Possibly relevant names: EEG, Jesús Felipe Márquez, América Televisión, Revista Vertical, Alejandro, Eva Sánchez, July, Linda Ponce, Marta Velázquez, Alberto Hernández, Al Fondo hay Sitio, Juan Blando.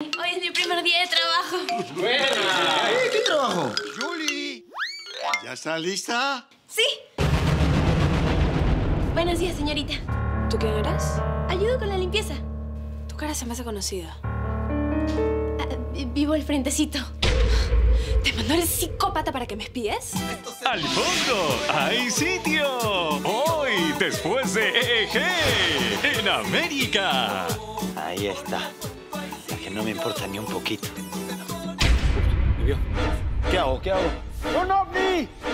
Hoy es mi primer día de trabajo. ¡Buena! ¿Qué trabajo? ¡July! ¿Ya está lista? Sí. Buenos días, señorita. ¿Tú quién eres? Ayudo con la limpieza. Tu cara se me hace conocida. Vivo el frentecito. ¿Te mandó el psicópata para que me espíes? ¡Al fondo hay sitio! Hoy, después de EEG, en América. Ahí está. No me importa ni un poquito. ¿Qué hago? ¿Qué hago? ¡Un ovni!